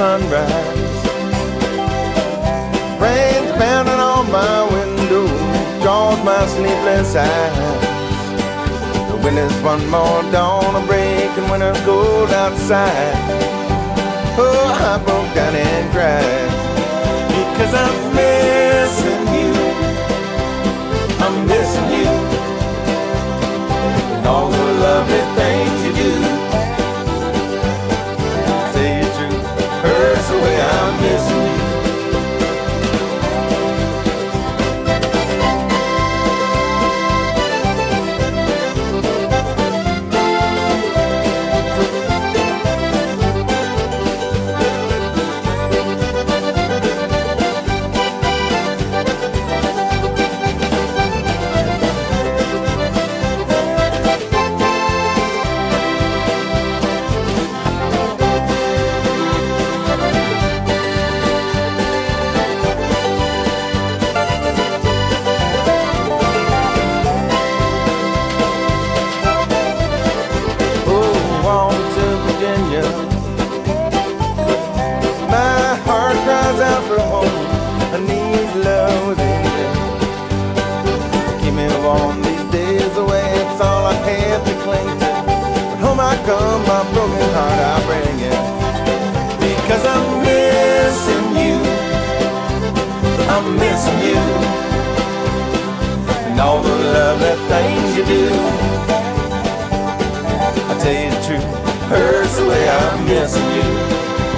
sunrise. Rain's pounding on my window, draws my sleepless eyes. The winter's one more dawn to break, and winter's cold outside. Oh, I broke down and cried, because I'm missing you. I'm missing you, and all the lovely things you do. Say it true, hurts the way I'm missing you. My broken heart I bring it, because I'm missing you. I'm missing you, and all the lovely things you do. I tell you the truth, hurts the way I'm missing you.